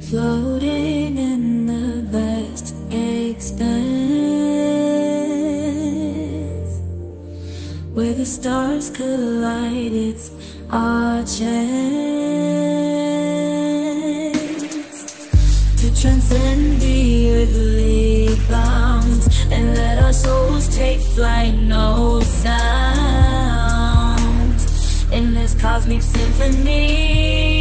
floating in the vast expanse, where the stars collide, it's our chance to transcend the earthly bounds and let our souls take flight, no sound, in this cosmic symphony.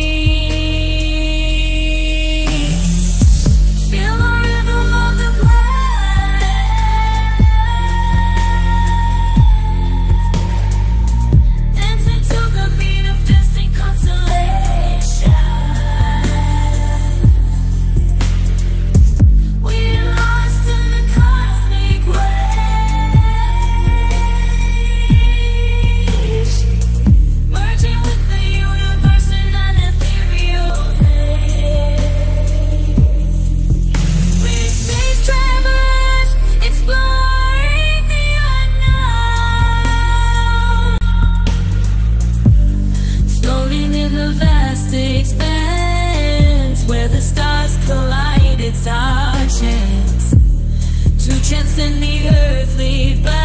It's our chance to transcend the earthly bounds.